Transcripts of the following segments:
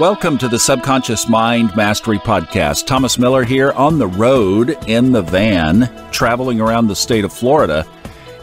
Welcome to the Subconscious Mind Mastery Podcast. Thomas Miller here on the road in the van, traveling around the state of Florida.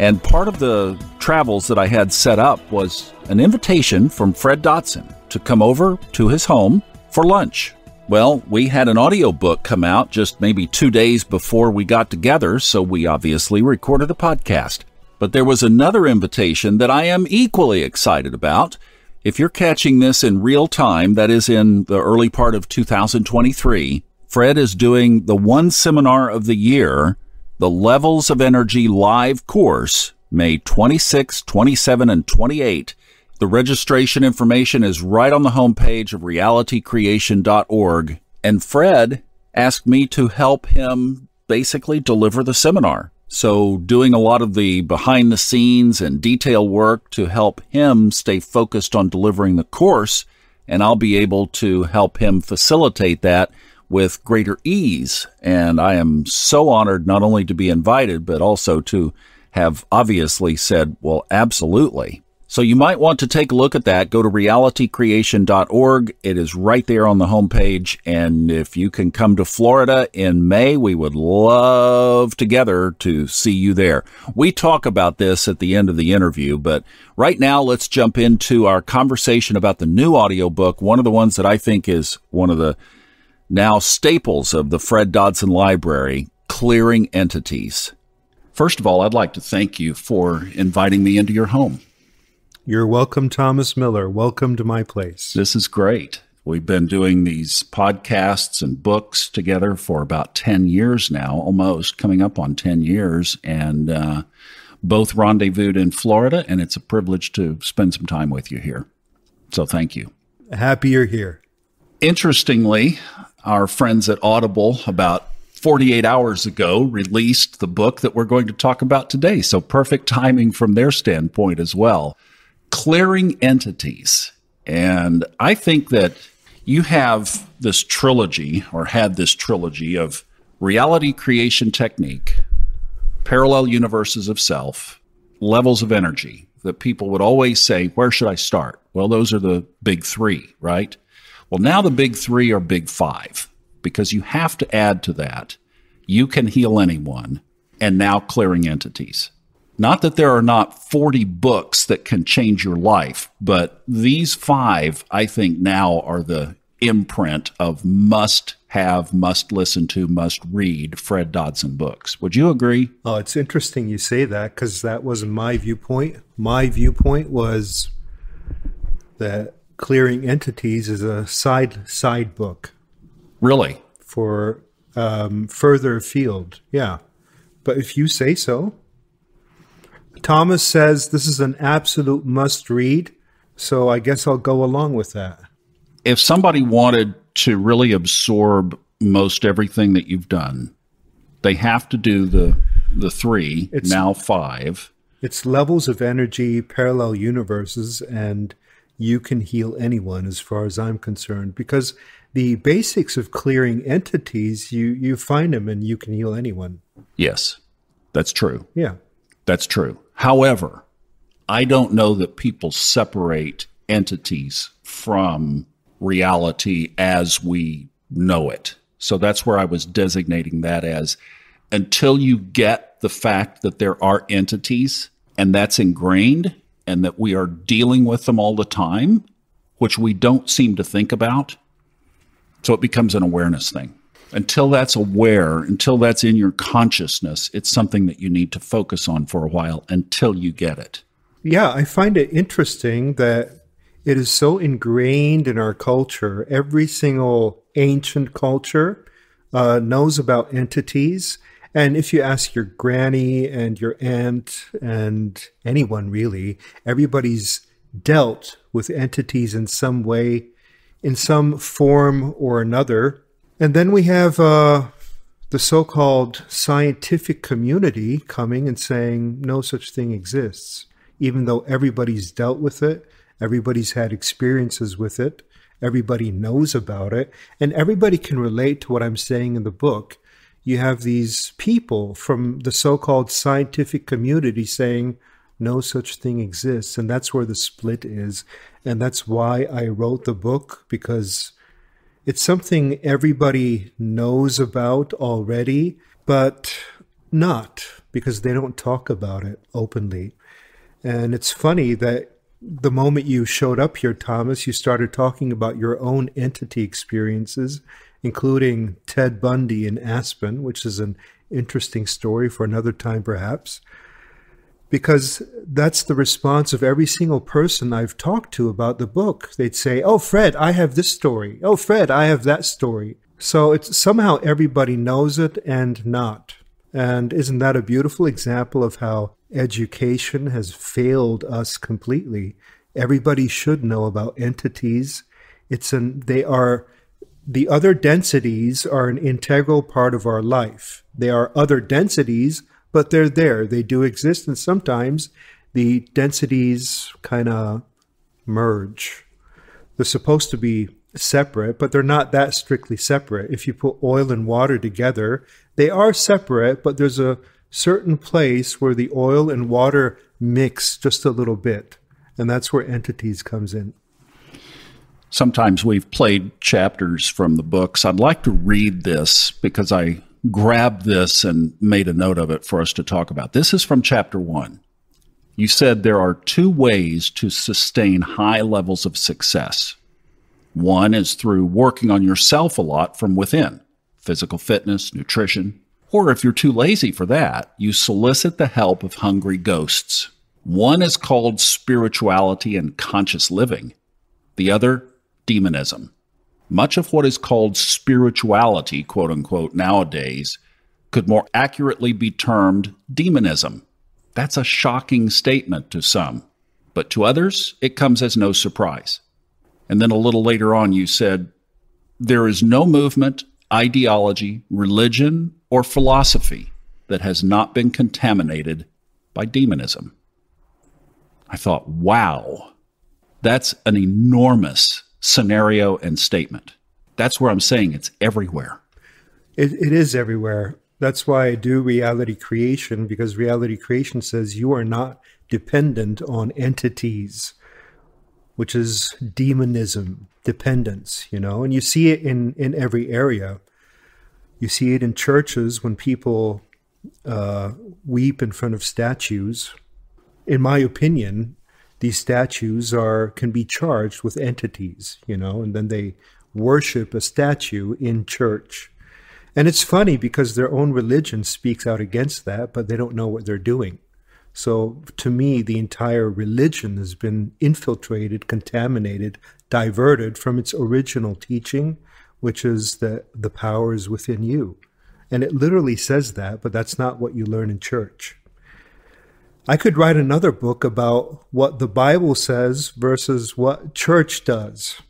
And part of the travels that I had set up was an invitation from Fred Dodson to come over to his home for lunch. Well, we had an audiobook come out just maybe 2 days before we got together, so we obviously recorded a podcast. But there was another invitation that I am equally excited about. If you're catching this in real time, that is in the early part of 2023, Fred is doing the one seminar of the year, the Levels of Energy Live course, May 26, 27, and 28. The registration information is right on the homepage of realitycreation.org. And Fred asked me to help him basically deliver the seminar. So doing a lot of the behind the scenes and detail work to help him stay focused on delivering the course, and I'll be able to help him facilitate that with greater ease. And I am so honored not only to be invited, but also to have obviously said, well, absolutely. So you might want to take a look at that. Go to realitycreation.org. It is right there on the homepage. And if you can come to Florida in May, we would love together to see you there. We talk about this at the end of the interview, but right now let's jump into our conversation about the new audiobook, one of the ones that I think is one of the now staples of the Fred Dodson Library, Clearing Entities. First of all, I'd like to thank you for inviting me into your home. You're welcome, Thomas Miller. Welcome to my place. This is great. We've been doing these podcasts and books together for about 10 years now, almost coming up on 10 years, and both rendezvoused in Florida, and it's a privilege to spend some time with you here. So thank you. Happy you're here. Interestingly, our friends at Audible about 48 hours ago released the book that we're going to talk about today, so perfect timing from their standpoint as well. Clearing Entities. And I think that you have this trilogy, or had this trilogy, of Reality Creation Technique, Parallel Universes of Self, Levels of Energy, that people would always say, where should I start? Well, those are the big three, right? Well, now the big three are big five, because you have to add to that, You Can Heal Anyone, and now Clearing Entities. Not that there are not 40 books that can change your life, but these five, I think, now are the imprint of must-have, must-listen to, must-read Fred Dodson books. Would you agree? Oh, it's interesting you say that, because that wasn't my viewpoint. My viewpoint was that Clearing Entities is a side book. Really? For further afield, yeah. But if you say so. Thomas says this is an absolute must-read, so I guess I'll go along with that. If somebody wanted to really absorb most everything that you've done, they have to do the three, now five. It's Levels of Energy, Parallel Universes, and You Can Heal Anyone, as far as I'm concerned, because the basics of Clearing Entities, you find them in You Can Heal Anyone. Yes, that's true. Yeah. That's true. However, I don't know that people separate entities from reality as we know it. So that's where I was designating that as, until you get the fact that there are entities and that's ingrained and that we are dealing with them all the time, which we don't seem to think about. So it becomes an awareness thing. Until that's aware, until that's in your consciousness, it's something that you need to focus on for a while until you get it. Yeah, I find it interesting that it is so ingrained in our culture. Every single ancient culture knows about entities. And if you ask your granny and your aunt and anyone really, everybody's dealt with entities in some way, in some form or another. And then we have the so-called scientific community coming and saying no such thing exists, even though everybody's dealt with it, everybody's had experiences with it, everybody knows about it, and everybody can relate to what I'm saying in the book. You have these people from the so-called scientific community saying, No such thing exists. And that's where the split is. And that's why I wrote the book, because it's something everybody knows about already, but not because they don't talk about it openly. And it's funny that the moment you showed up here, Thomas, you started talking about your own entity experiences, including Ted Bundy in Aspen, which is an interesting story for another time, perhaps, because that's the response of every single person I've talked to about the book. They'd say, oh, Fred, I have this story. Oh, Fred, I have that story. So it's somehow everybody knows it and not. And isn't that a beautiful example of how education has failed us completely? Everybody should know about entities. The other densities are an integral part of our life. They are other densities, but they're there. They do exist, and sometimes the densities kind of merge. They're supposed to be separate, but they're not that strictly separate. If you put oil and water together, they are separate, but there's a certain place where the oil and water mix just a little bit, and that's where entities comes in. Sometimes we've played chapters from the books. I'd like to read this because I grabbed this and made a note of it for us to talk about. This is from chapter 1. You said there are two ways to sustain high levels of success. One is through working on yourself a lot from within, physical fitness, nutrition. Or if you're too lazy for that, you solicit the help of hungry ghosts. One is called spirituality and conscious living. The other, demonism. Much of what is called spirituality, quote unquote, nowadays, could more accurately be termed demonism. That's a shocking statement to some, but to others, it comes as no surprise. And then a little later on, you said, there is no movement, ideology, religion, or philosophy that has not been contaminated by demonism. I thought, wow, that's an enormous scenario and statement. That's where I'm saying it's everywhere. It is everywhere. That's why I do reality creation, because reality creation says you are not dependent on entities, which is demonism, dependence, you know, and you see it in every area. You see it in churches when people weep in front of statues. In my opinion, these statues can be charged with entities, you know, and then they worship a statue in church. And it's funny because their own religion speaks out against that, but they don't know what they're doing. So to me, the entire religion has been infiltrated, contaminated, diverted from its original teaching, which is that the power is within you. And it literally says that, but that's not what you learn in church. I could write another book about what the Bible says versus what church does.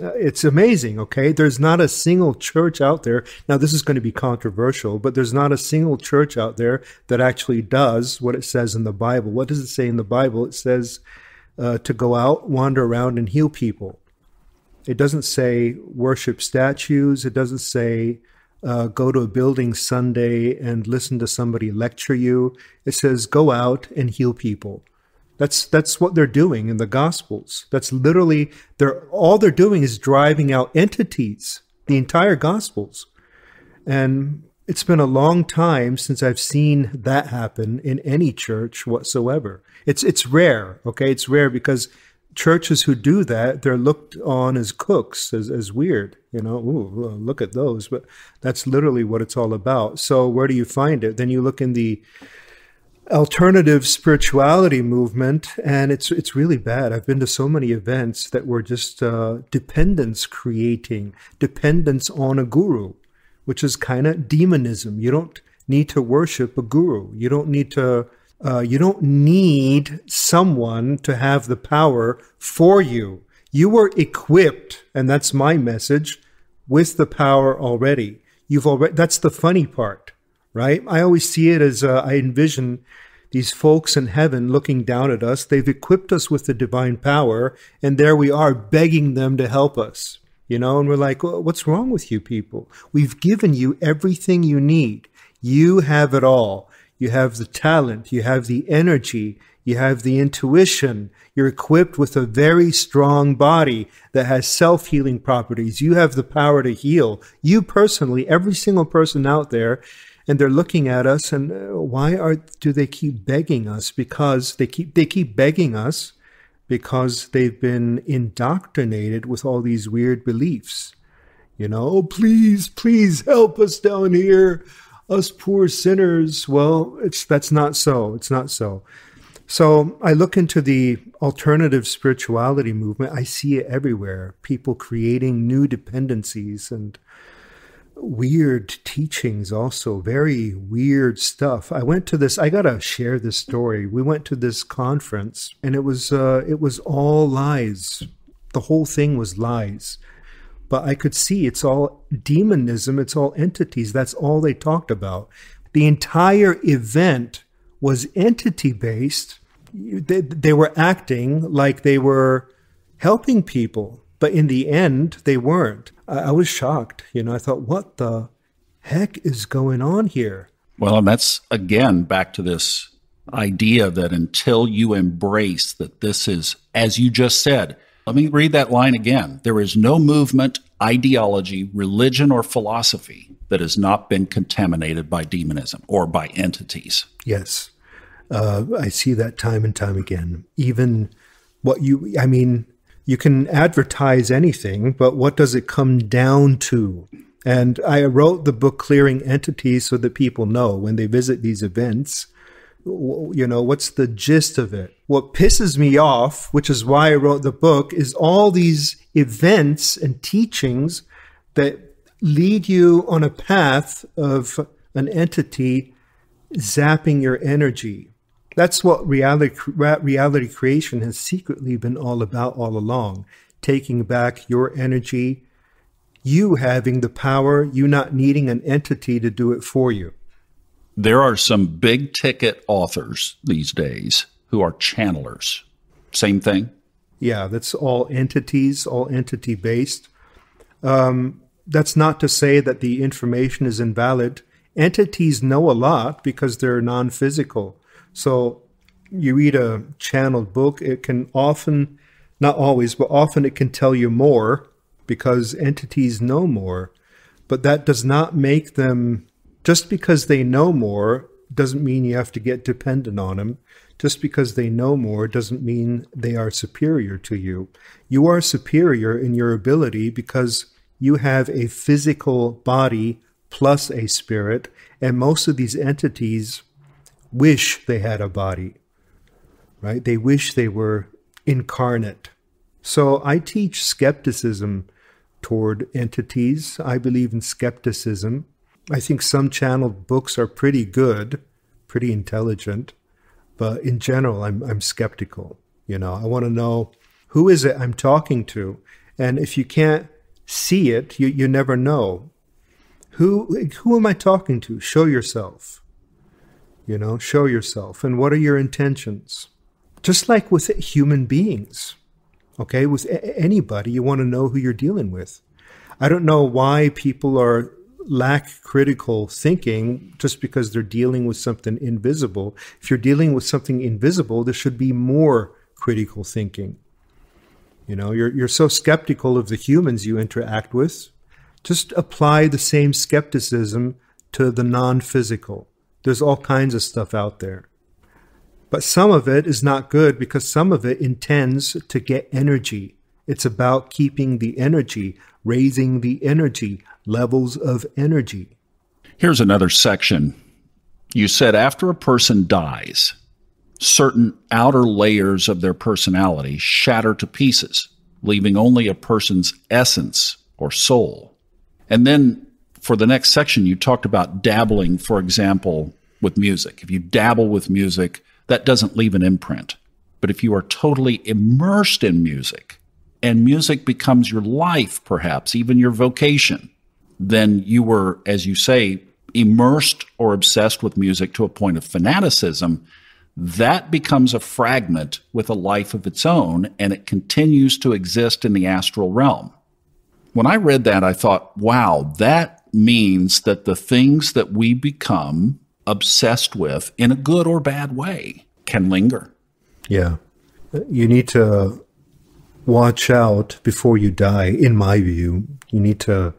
It's amazing, okay? There's not a single church out there. Now, this is going to be controversial, but there's not a single church out there that actually does what it says in the Bible. What does it say in the Bible? It says to go out, wander around, and heal people. It doesn't say worship statues. It doesn't say go to a building Sunday and listen to somebody lecture you. It says go out and heal people. That's what they're doing in the Gospels. That's literally, all they're doing is driving out entities, the entire Gospels. And it's been a long time since I've seen that happen in any church whatsoever. It's rare, okay? It's rare because churches who do that, they're looked on as cooks, as weird. You know, ooh, look at those. But that's literally what it's all about. So where do you find it? Then you look in the alternative spirituality movement, and it's really bad. I've been to so many events that were just dependence creating, dependence on a guru, which is kind of demonism. You don't need to worship a guru. You don't need to. You don't need someone to have the power for you. You were equipped, and that's my message, with the power already. That's the funny part. Right? I always see it as I envision these folks in heaven looking down at us. They've equipped us with the divine power, and there we are begging them to help us, you know, and we're like, well, what's wrong with you people? We've given you everything you need. You have it all. You have the talent. You have the energy. You have the intuition. You're equipped with a very strong body that has self-healing properties. You have the power to heal. You personally, every single person out there, and they're looking at us, and why do they keep begging us? Because they keep begging us because they've been indoctrinated with all these weird beliefs. You know, oh, please, please help us down here, us poor sinners. Well, that's not so. It's not so. So I look into the alternative spirituality movement. I see it everywhere. People creating new dependencies and weird teachings also. Very weird stuff. I went to this. I got to share this story. We went to this conference, and it was all lies. The whole thing was lies. But I could see it's all demonism. It's all entities. That's all they talked about. The entire event was entity-based. They were acting like they were helping people, but in the end, they weren't. I was shocked. You know, I thought, what the heck is going on here? Well, and that's, again, back to this idea that until you embrace that this is, as you just said, let me read that line again. There is no movement, ideology, religion, or philosophy that has not been contaminated by demonism or by entities. Yes. I see that time and time again. Even what you, I mean, you can advertise anything, but what does it come down to? And I wrote the book, Clearing Entities, so that people know when they visit these events, you know, what's the gist of it? What pisses me off, which is why I wrote the book, is all these events and teachings that lead you on a path of an entity zapping your energy. That's what reality creation has secretly been all about all along, taking back your energy, you having the power, you not needing an entity to do it for you. There are some big ticket authors these days who are channelers. Same thing? Yeah, that's all entities, all entity based. That's not to say that the information is invalid. Entities know a lot because they're non-physical. So you read a channeled book, it can often, not always, but often it can tell you more because entities know more. But that does not make them, just because they know more doesn't mean you have to get dependent on them. Just because they know more doesn't mean they are superior to you. You are superior in your ability because you have a physical body plus a spirit, and most of these entities wish they had a body, right? They wish they were incarnate. So I teach skepticism toward entities. I believe in skepticism. I think some channeled books are pretty good, pretty intelligent, but in general, I'm skeptical. You know, I want to know who is it I'm talking to, and if you can't see it, you never know. Who am I talking to? Show yourself. You know, show yourself. And what are your intentions? Just like with human beings, okay? With anybody, you want to know who you're dealing with. I don't know why people lack critical thinking just because they're dealing with something invisible. If you're dealing with something invisible, there should be more critical thinking. You know, you're so skeptical of the humans you interact with. Just apply the same skepticism to the non-physical. There's all kinds of stuff out there. But some of it is not good because some of it intends to get energy. It's about keeping the energy, raising the energy, levels of energy. Here's another section. You said after a person dies, certain outer layers of their personality shatter to pieces, leaving only a person's essence or soul. And then for the next section, you talked about dabbling, for example, with music. If you dabble with music, that doesn't leave an imprint. But if you are totally immersed in music, and music becomes your life, perhaps, even your vocation, then you were, as you say, immersed or obsessed with music to a point of fanaticism. That becomes a fragment with a life of its own, and it continues to exist in the astral realm. When I read that, I thought, wow, that means that the things that we become obsessed with in a good or bad way can linger. Yeah. You need to watch out before you die, in my view. You need to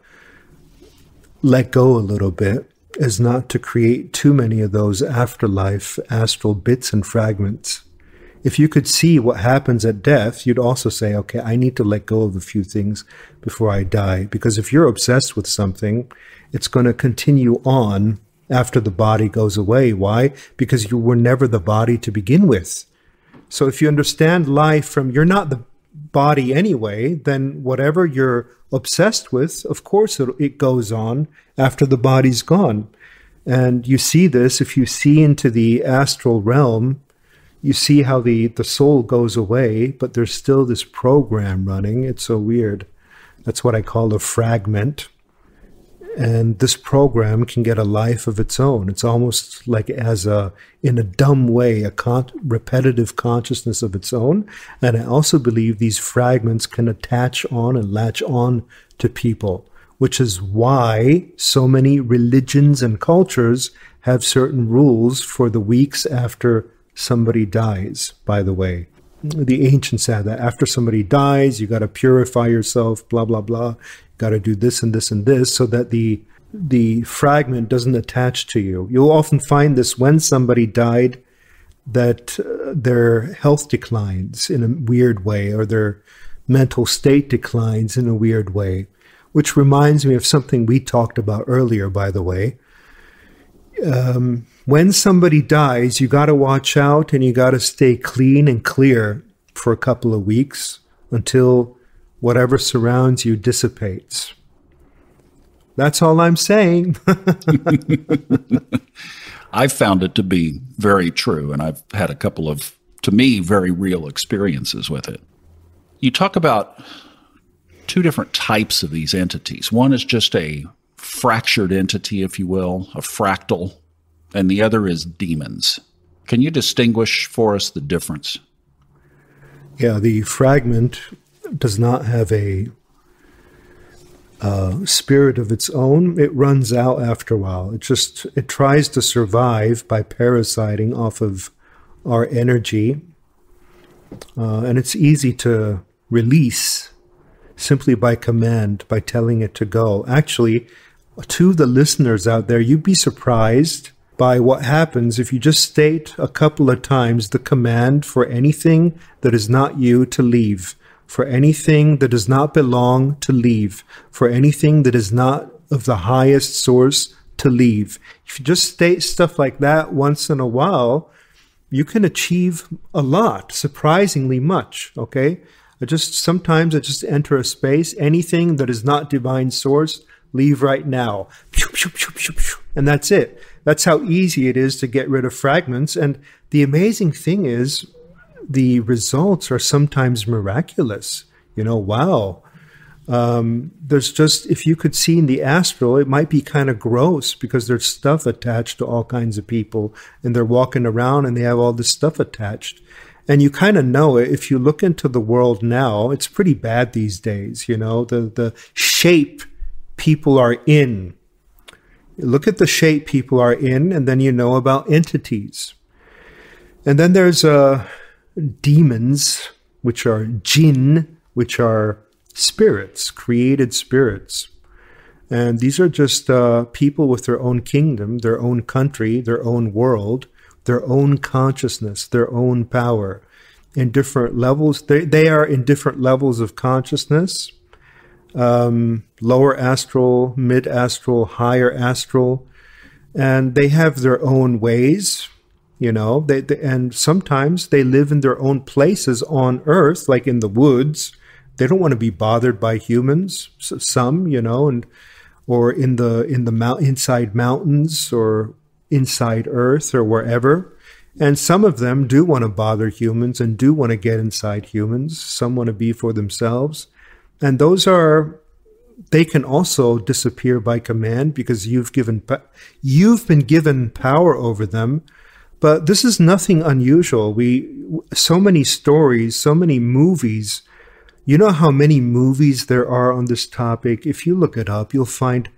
let go a little bit, as not to create too many of those afterlife astral bits and fragments. If you could see what happens at death, you'd also say, okay, I need to let go of a few things before I die. Because if you're obsessed with something, it's going to continue on after the body goes away. Why? Because you were never the body to begin with. So if you understand life from, you're not the body anyway, then whatever you're obsessed with, of course it goes on after the body's gone. And you see this, if you see into the astral realm, you see how the soul goes away, but there's still this program running. It's so weird. That's what I call a fragment. And this program can get a life of its own. It's almost like, as a, in a dumb way, a repetitive consciousness of its own. And I also believe these fragments can attach on and latch on to people, which is why so many religions and cultures have certain rules for the weeks after somebody dies, by the way. The ancients said that after somebody dies, you got to purify yourself, blah, blah, blah. Got to do this and this and this, so that the fragment doesn't attach to you. You'll often find this when somebody died, that their health declines in a weird way, or their mental state declines in a weird way, which reminds me of something we talked about earlier, by the way. When somebody dies, you got to watch out, and you got to stay clean and clear for a couple of weeks until whatever surrounds you dissipates. That's all I'm saying. I've found it to be very true, and I've had a couple of, to me, very real experiences with it. You talk about two different types of these entities. One is just a fractured entity, if you will, a fractal, and the other is demons. Can you distinguish for us the difference? Yeah, the fragment does not have a spirit of its own. It runs out after a while. It tries to survive by parasiting off of our energy. And it's easy to release simply by command, by telling it to go. Actually, to the listeners out there, you'd be surprised by what happens if you just state a couple of times the command for anything that is not you to leave. For anything that does not belong, to leave. For anything that is not of the highest source, to leave. If you just state stuff like that once in a while, you can achieve a lot, surprisingly much, okay? Sometimes I just enter a space, anything that is not divine source, leave right now. And that's it. That's how easy it is to get rid of fragments. And the amazing thing is, the results are sometimes miraculous. You know, wow. There's just, if you could see in the astral, it might be kind of gross, because there's stuff attached to all kinds of people, and they're walking around and they have all this stuff attached. And you kind of know it. If you look into the world now, it's pretty bad these days. You know, the shape people are in. Look at the shape people are in, and then you know about entities. And then there's demons, which are jinn, which are spirits, created spirits. And these are just people with their own kingdom, their own country, their own world, their own consciousness, their own power. In different levels, they are in different levels of consciousness, lower astral, mid-astral, higher astral, and they have their own ways. You know, and sometimes they live in their own places on Earth, like in the woods. They don't want to be bothered by humans. Some, you know, or inside mountains, or inside Earth, or wherever. And some of them do want to bother humans and do want to get inside humans. Some want to be for themselves, and those are. They can also disappear by command, because you've been given power over them. But this is nothing unusual. So many stories, so many movies. You know how many movies there are on this topic? If you look it up, you'll find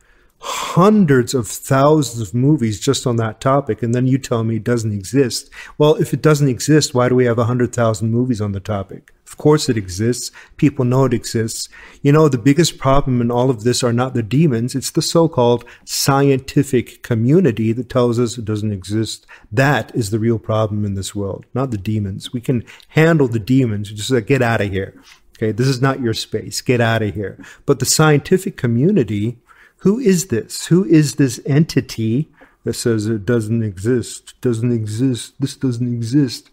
hundreds of thousands of movies just on that topic, and then you tell me it doesn't exist. Well, if it doesn't exist, why do we have 100,000 movies on the topic? Of course it exists. People know it exists. You know, the biggest problem in all of this are not the demons. It's the so-called scientific community that tells us it doesn't exist. That is the real problem in this world, not the demons. We can handle the demons. Just like, get out of here. Okay, this is not your space. Get out of here. But the scientific community, who is this? Who is this entity that says it doesn't exist, doesn't exist, this doesn't exist?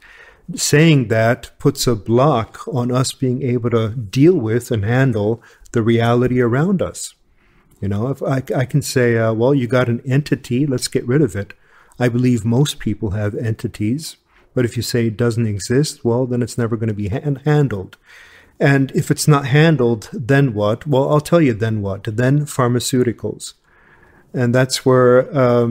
Saying that puts a block on us being able to deal with and handle the reality around us. You know, if I can say, well, you got an entity, let's get rid of it. I believe most people have entities, but if you say it doesn't exist, well, then it's never going to be handled. And if it's not handled, then what? Well, I'll tell you then what. Then pharmaceuticals. And that's where...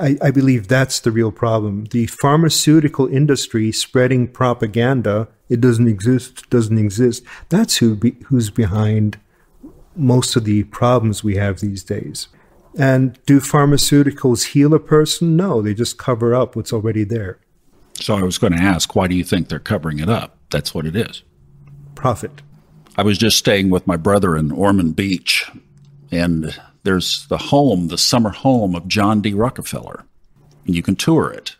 I believe that's the real problem. The pharmaceutical industry spreading propaganda, it doesn't exist, doesn't exist. That's who's behind most of the problems we have these days. And do pharmaceuticals heal a person? No, they just cover up what's already there. So I was going to ask, why do you think they're covering it up? That's what it is. Profit. I was just staying with my brother in Ormond Beach, and there's the home, the summer home of John D. Rockefeller, and you can tour it.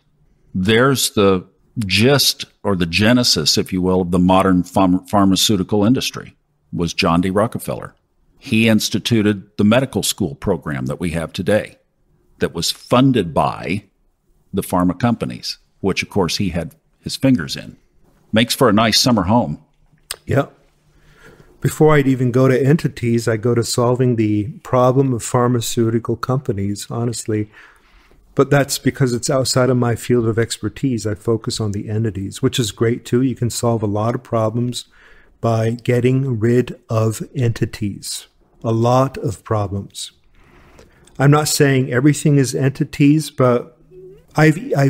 There's the gist or the genesis, if you will, of the modern pharmaceutical industry was John D. Rockefeller. He instituted the medical school program that we have today that was funded by the pharma companies, which, of course, he had his fingers in. Makes for a nice summer home. Yep. Before I'd even go to entities, I go to solving the problem of pharmaceutical companies, honestly. But that's because it's outside of my field of expertise. I focus on the entities, which is great too. You can solve a lot of problems by getting rid of entities. A lot of problems. I'm not saying everything is entities, but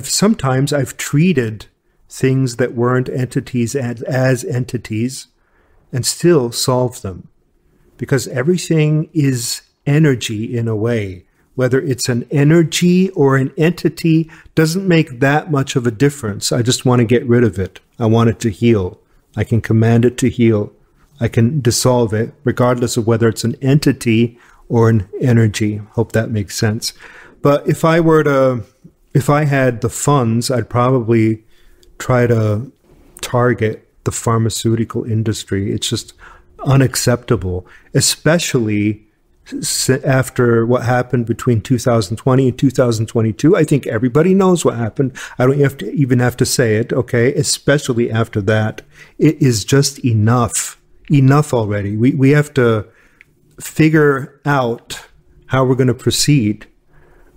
sometimes I've treated things that weren't entities as entities, and still solve them, because everything is energy in a way. Whether it's an energy or an entity doesn't make that much of a difference. I just want to get rid of it. I want it to heal. I can command it to heal. I can dissolve it, regardless of whether it's an entity or an energy. Hope that makes sense. But if I had the funds, I'd probably try to target the pharmaceutical industry. It's just unacceptable, especially after what happened between 2020 and 2022. I think everybody knows what happened. I don't have to even have to say it, okay? Especially after that. It is just enough. Enough already. We have to figure out how we're going to proceed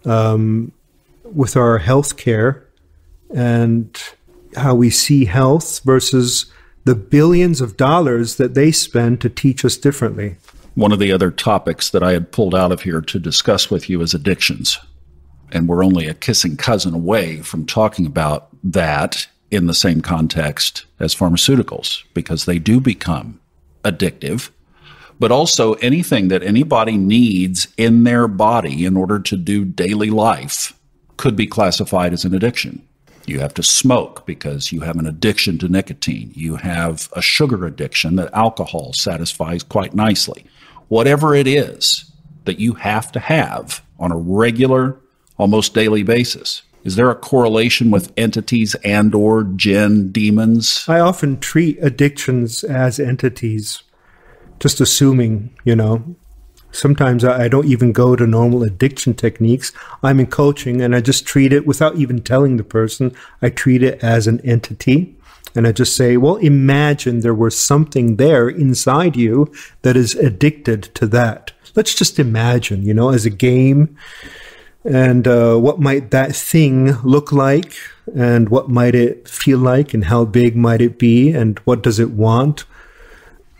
with our health care and how we see health versus the billions of dollars that they spend to teach us differently. One of the other topics that I had pulled out of here to discuss with you is addictions. And we're only a kissing cousin away from talking about that in the same context as pharmaceuticals, because they do become addictive, but also anything that anybody needs in their body in order to do daily life could be classified as an addiction. You have to smoke because you have an addiction to nicotine. You have a sugar addiction that alcohol satisfies quite nicely. Whatever it is that you have to have on a regular, almost daily basis. Is there a correlation with entities and or jinn, demons? I often treat addictions as entities, just assuming, you know. Sometimes I don't even go to normal addiction techniques. I'm in coaching, and I just treat it without even telling the person. I treat it as an entity, and I just say, well, imagine there were something there inside you that is addicted to that. Let's just imagine, you know, as a game, and what might that thing look like, and what might it feel like, and how big might it be, and what does it want?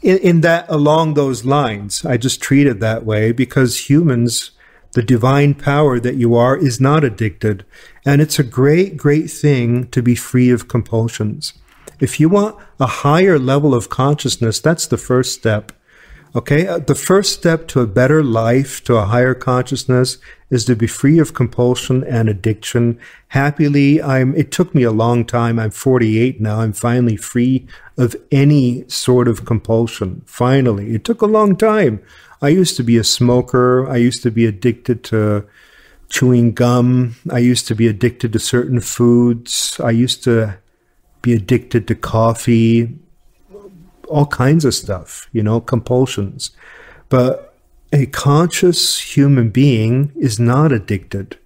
In that, along those lines, I just treat it that way because humans, the divine power that you are, is not addicted. And it's a great, great thing to be free of compulsions. If you want a higher level of consciousness, that's the first step. Okay, the first step to a better life, to a higher consciousness, is to be free of compulsion and addiction. Happily, it took me a long time. I'm 48 now. I'm finally free of any sort of compulsion. Finally. It took a long time. I used to be a smoker. I used to be addicted to chewing gum. I used to be addicted to certain foods. I used to be addicted to coffee. All kinds of stuff, you know, compulsions. But a conscious human being is not addicted.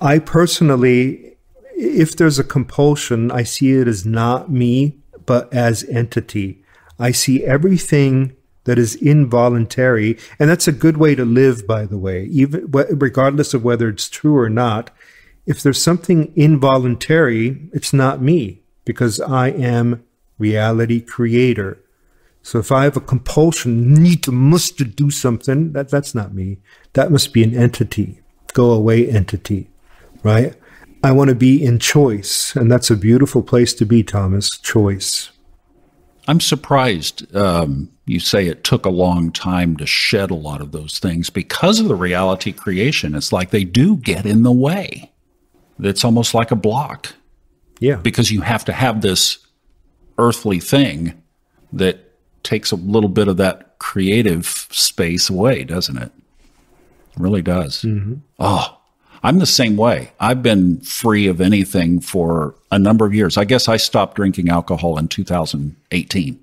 I personally, if there's a compulsion, I see it as not me, but as entity. I see everything that is involuntary, and that's a good way to live, by the way, even regardless of whether it's true or not. If there's something involuntary, it's not me, because I am reality creator. So if I have a compulsion, must to do something, that's not me. That must be an entity. Go away, entity, right? I want to be in choice, and that's a beautiful place to be, Thomas. Choice. I'm surprised you say it took a long time to shed a lot of those things because of the reality creation. It's like they do get in the way. It's almost like a block. Yeah. Because you have to have this earthly thing that takes a little bit of that creative space away, doesn't it? It really does. Mm-hmm. Oh, I'm the same way. I've been free of anything for a number of years. I guess I stopped drinking alcohol in 2018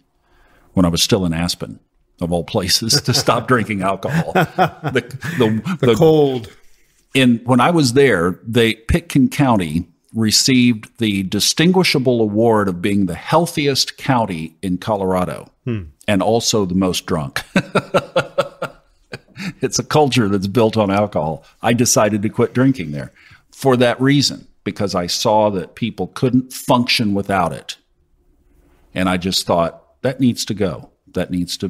when I was still in Aspen, of all places, to stop drinking alcohol. The cold. When I was there, Pitkin County received the distinguishable award of being the healthiest county in Colorado, and also the most drunk. It's a culture that's built on alcohol. I decided to quit drinking there for that reason, because I saw that people couldn't function without it. And I just thought, that needs to go. That needs to,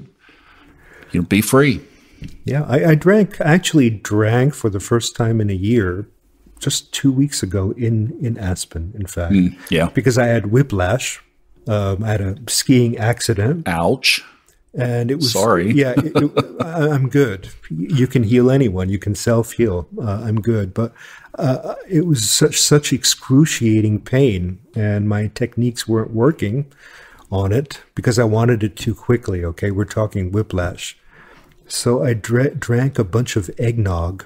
you know, be free. Yeah, I actually drank for the first time in a year, just 2 weeks ago in Aspen, in fact. Yeah. Because I had whiplash. I had a skiing accident. Ouch. And it was... Sorry. Yeah, I'm good. You can heal anyone. You can self-heal. I'm good. But it was such excruciating pain, and my techniques weren't working on it because I wanted it too quickly, okay? We're talking whiplash. So I drank a bunch of eggnog.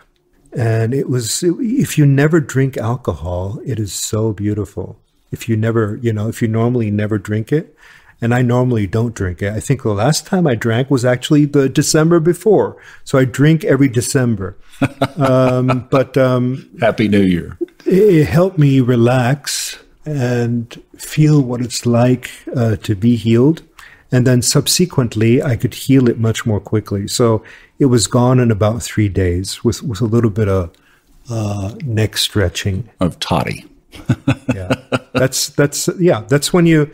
And it was, if you never drink alcohol, it is so beautiful. If you never, you know, if you normally never drink it, and I normally don't drink it. I think the last time I drank was actually the December before. So I drink every December. Happy New Year. It helped me relax and feel what it's like to be healed. And then subsequently, I could heal it much more quickly. So it was gone in about 3 days with a little bit of neck stretching. Of toddy. Yeah, that's when you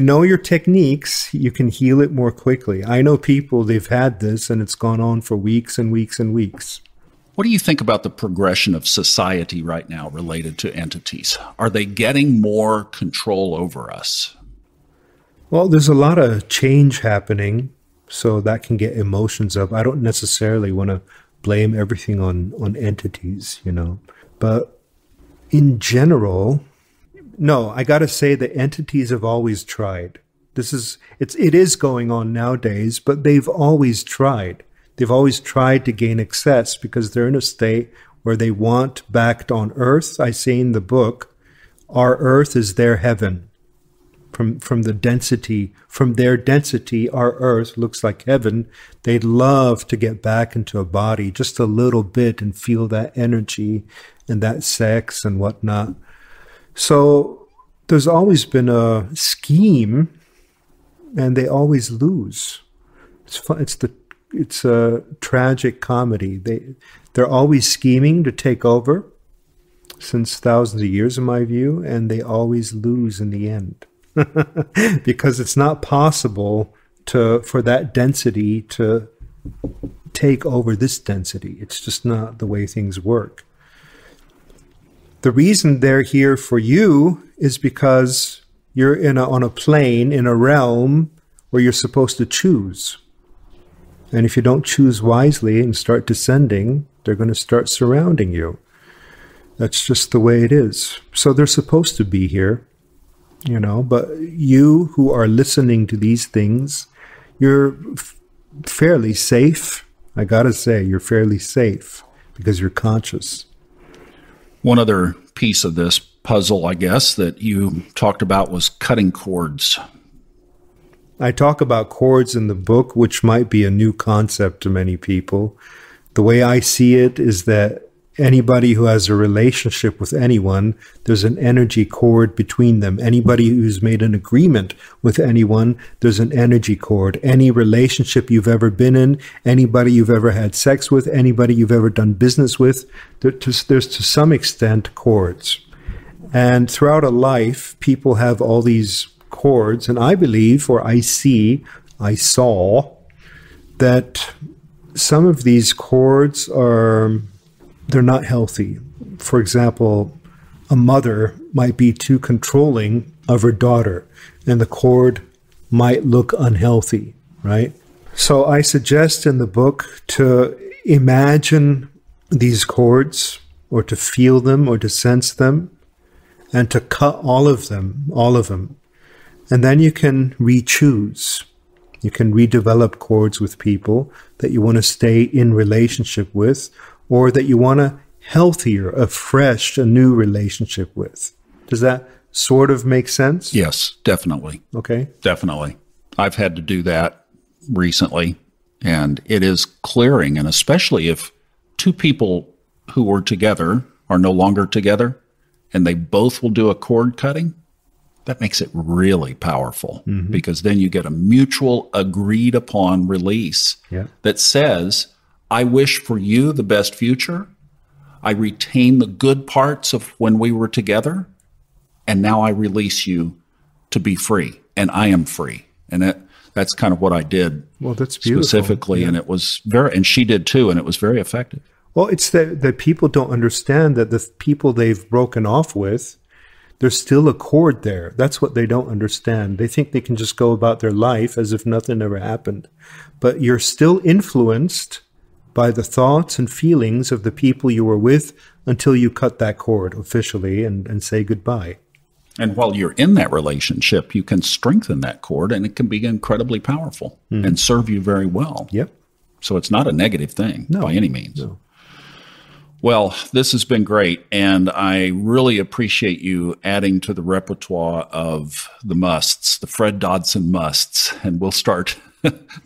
know your techniques, you can heal it more quickly. I know people, they've had this, and it's gone on for weeks and weeks and weeks. What do you think about the progression of society right now related to entities? Are they getting more control over us? Well, there's a lot of change happening, so that can get emotions up. I don't necessarily want to blame everything on entities, you know. But in general, no, I got to say that entities have always tried. It is going on nowadays, but they've always tried. They've always tried to gain access because they're in a state where they want backed on Earth. I say in the book, our Earth is their heaven. From their density, our Earth looks like heaven. They'd love to get back into a body just a little bit and feel that energy and that sex and whatnot. So there's always been a scheme, and they always lose. It's fun. It's a tragic comedy. They're always scheming to take over since thousands of years, in my view, and they always lose in the end. Because it's not possible for that density to take over this density. It's just not the way things work. The reason they're here for you is because you're on a plane, in a realm where you're supposed to choose. And if you don't choose wisely and start descending, they're going to start surrounding you. That's just the way it is. So they're supposed to be here, you know, but you who are listening to these things, you're fairly safe. I got to say, you're fairly safe because you're conscious. One other piece of this puzzle, I guess, that you talked about was cutting cords. I talk about cords in the book, which might be a new concept to many people. The way I see it is that anybody who has a relationship with anyone, there's an energy cord between them. Anybody who's made an agreement with anyone, there's an energy cord. Any relationship you've ever been in, anybody you've ever had sex with, anybody you've ever done business with, there's to some extent cords. And throughout a life, people have all these cords, and I believe, or I saw, that some of these cords are, they're not healthy. For example, a mother might be too controlling of her daughter, and the cord might look unhealthy, right? So I suggest in the book to imagine these cords, or to feel them, or to sense them, and to cut all of them. And then you can re-choose. You can redevelop cords with people that you want to stay in relationship with, or that you want a healthier, a fresh, a new relationship with. Does that sort of make sense? Yes, definitely. Okay. Definitely. I've had to do that recently, and it is clearing, and especially if two people who were together are no longer together, and they both will do a cord cutting. That makes it really powerful, mm-hmm. because then you get a mutual agreed upon release that says, I wish for you the best future. I retain the good parts of when we were together. And now I release you to be free. And I am free. And that's kind of what I did. Well, that's beautiful. Specifically. Yeah. And it was and she did too. And it was very effective. Well, it's that people don't understand that the people they've broken off with, there's still a cord there. That's what they don't understand. They think they can just go about their life as if nothing ever happened. But you're still influenced by the thoughts and feelings of the people you were with until you cut that cord officially and say goodbye. And while you're in that relationship, you can strengthen that cord, and it can be incredibly powerful and serve you very well. Yep. So it's not a negative thing by any means. No. Well, this has been great, and I really appreciate you adding to the repertoire of the musts, the Fred Dodson musts, and we'll start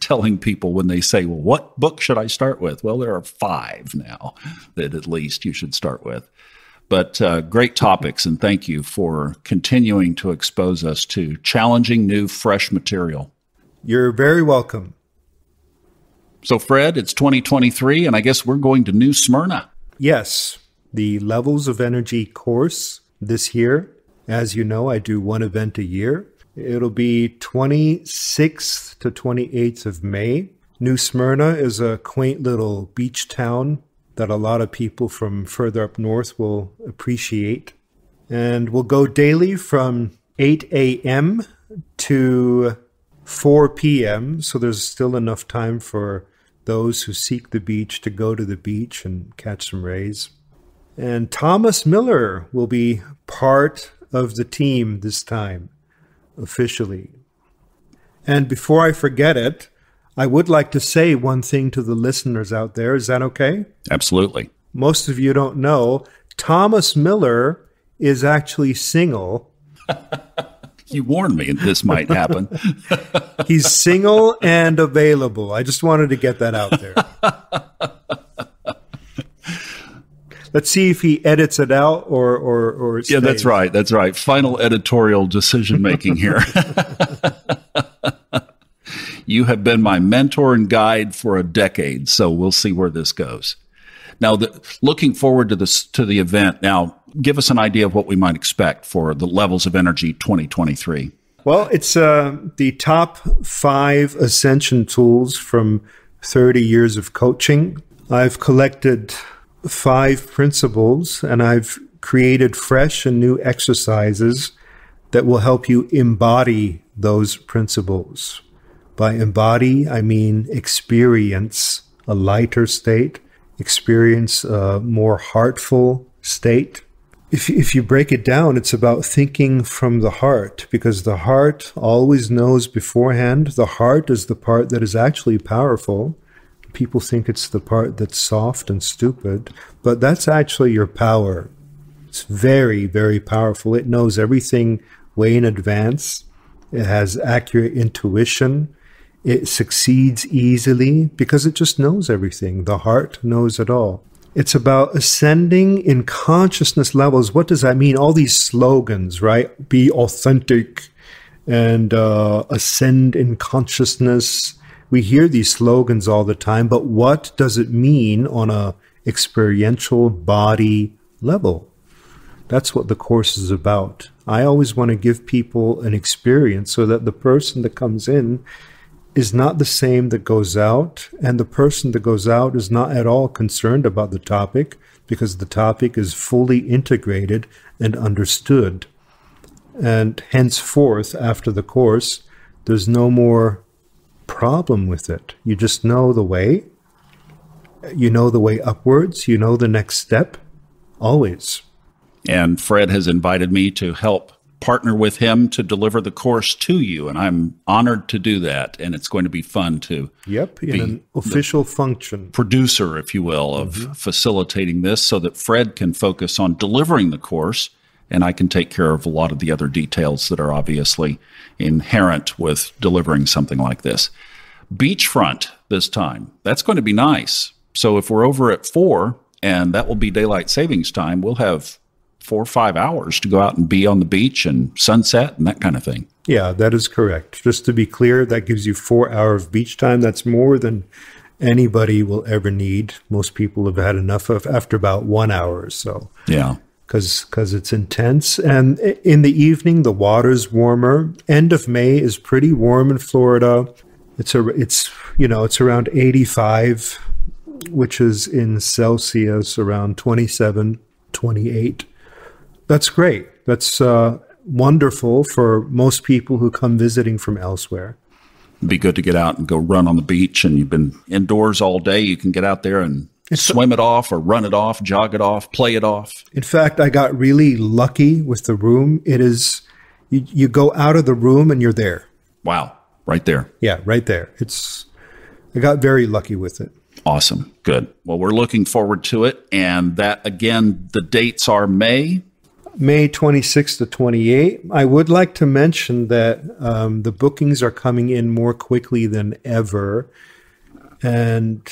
telling people when they say, well, what book should I start with? Well, there are 5 now that at least you should start with. But great topics, and thank you for continuing to expose us to challenging, new, fresh material. You're very welcome. So, Fred, it's 2023, and I guess we're going to New Smyrna. Yes, the Levels of Energy course this year. As you know, I do one event a year. It'll be 26th to 28th of May. New Smyrna is a quaint little beach town that a lot of people from further up north will appreciate. And we'll go daily from 8 a.m. to 4 p.m., so there's still enough time for those who seek the beach to go to the beach and catch some rays. And Thomas Miller will be part of the team this time, officially. And before I forget it, I would like to say one thing to the listeners out there. Is that okay? Absolutely. Most of you don't know, Thomas Miller is actually single. You warned me this might happen. He's single and available. I just wanted to get that out there. Let's see if he edits it out or stays. Yeah, that's right. That's right. Final editorial decision-making here. You have been my mentor and guide for a decade, so we'll see where this goes. Now, looking forward to the event. Now, give us an idea of what we might expect for the Levels of Energy 2023. Well, it's the top 5 ascension tools from 30 years of coaching. I've collected 5 principles, and I've created fresh and new exercises that will help you embody those principles. By embody, I mean experience a lighter state, experience a more heartful state. If you break it down, it's about thinking from the heart, because the heart always knows beforehand. The heart is the part that is actually powerful. People think it's the part that's soft and stupid, but that's actually your power. It's very, very powerful. It knows everything way in advance. It has accurate intuition. It succeeds easily because it just knows everything. The heart knows it all. It's about ascending in consciousness levels. What does that mean? All these slogans, right? Be authentic and ascend in consciousness. We hear these slogans all the time, but what does it mean on an experiential body level? That's what the course is about. I always want to give people an experience so that the person that comes in is not the same that goes out, and the person that goes out is not at all concerned about the topic, because the topic is fully integrated and understood. And henceforth, after the course, there's no more problem with it. You just know the way. You know the way upwards. You know the next step, always. And Fred has invited me to help partner with him to deliver the course to you, and I'm honored to do that, and it's going to be fun to in an official function. Producer, if you will, of facilitating this so that Fred can focus on delivering the course, and I can take care of a lot of the other details that are obviously inherent with delivering something like this. Beachfront this time. That's going to be nice. So if we're over at 4, and that will be daylight savings time, we'll have 4 or 5 hours to go out and be on the beach and sunset and that kind of thing. Yeah, that is correct. Just to be clear, that gives you 4 hours of beach time. That's more than anybody will ever need. Most people have had enough of after about 1 hour or so. Yeah. Because it's intense. And in the evening, the water's warmer. End of May is pretty warm in Florida. It's around 85, which is in Celsius around 27, 28. That's great. That's wonderful for most people who come visiting from elsewhere. It'd be good to get out and go run on the beach, and you've been indoors all day. You can get out there and swim it off or run it off, jog it off, play it off. In fact, I got really lucky with the room. It is, you go out of the room and you're there. Wow. Right there. Yeah, right there. I got very lucky with it. Awesome. Good. Well, we're looking forward to it. And that, again, the dates are May 26th to 28th. I would like to mention that the bookings are coming in more quickly than ever, and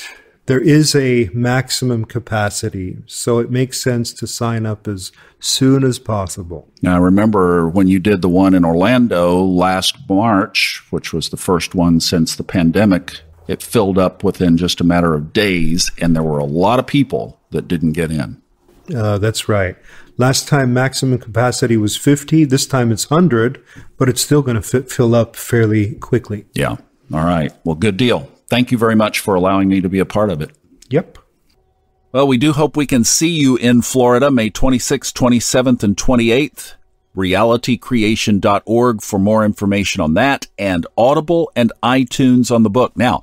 there is a maximum capacity, so it makes sense to sign up as soon as possible. Now, I remember when you did the one in Orlando last March, which was the first one since the pandemic, it filled up within just a matter of days, and there were a lot of people that didn't get in. That's right. Last time maximum capacity was 50. This time it's 100, but it's still going to fill up fairly quickly. Yeah. All right. Well, good deal. Thank you very much for allowing me to be a part of it. Yep. Well, we do hope we can see you in Florida, May 26th, 27th, and 28th. realitycreation.org for more information on that, and Audible and iTunes on the book. Now,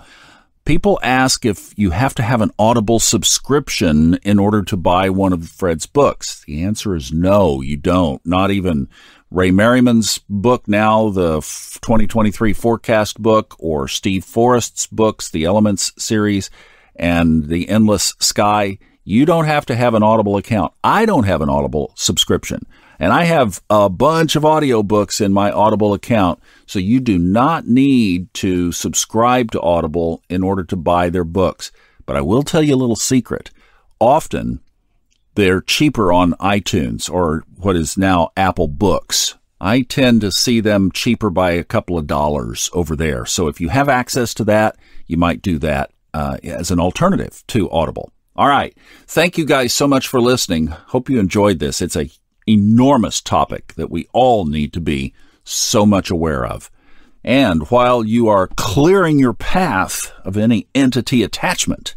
people ask if you have to have an Audible subscription in order to buy one of Fred's books. The answer is no, you don't. Not even Ray Merriman's book now, the 2023 Forecast book, or Steve Forrest's books, the Elements series, and The Endless Sky. You don't have to have an Audible account. I don't have an Audible subscription, and I have a bunch of audiobooks in my Audible account, so you do not need to subscribe to Audible in order to buy their books. But I will tell you a little secret. Often, they're cheaper on iTunes, or what is now Apple Books. I tend to see them cheaper by a couple of dollars over there. So if you have access to that, you might do that as an alternative to Audible. All right. Thank you guys so much for listening. Hope you enjoyed this. It's a enormous topic that we all need to be so much aware of. And while you are clearing your path of any entity attachment,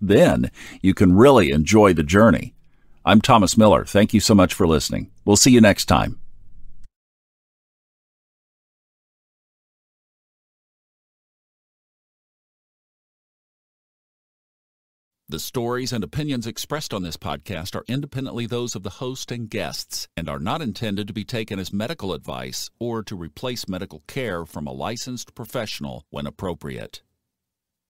then you can really enjoy the journey. I'm Thomas Miller. Thank you so much for listening. We'll see you next time. The stories and opinions expressed on this podcast are independently those of the host and guests and are not intended to be taken as medical advice or to replace medical care from a licensed professional when appropriate.